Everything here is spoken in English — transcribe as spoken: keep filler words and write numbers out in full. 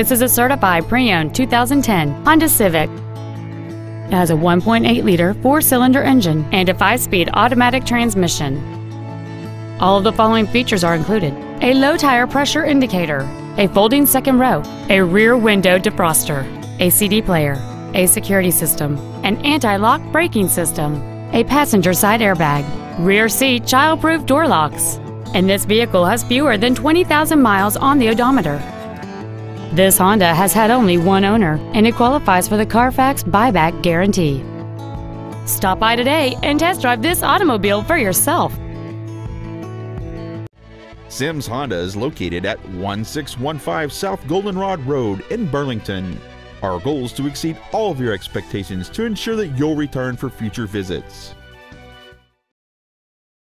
This is a certified pre-owned two thousand ten Honda Civic. It has a one point eight liter four-cylinder engine and a five-speed automatic transmission. All of the following features are included: a low tire pressure indicator, a folding second row, a rear window defroster, a C D player, a security system, an anti-lock braking system, a passenger side airbag, rear seat child-proof door locks, and this vehicle has fewer than twenty thousand miles on the odometer. This Honda has had only one owner, and it qualifies for the Carfax buyback guarantee. Stop by today and test drive this automobile for yourself. Sims Honda is located at one six one five South Goldenrod Road in Burlington. Our goal is to exceed all of your expectations to ensure that you'll return for future visits.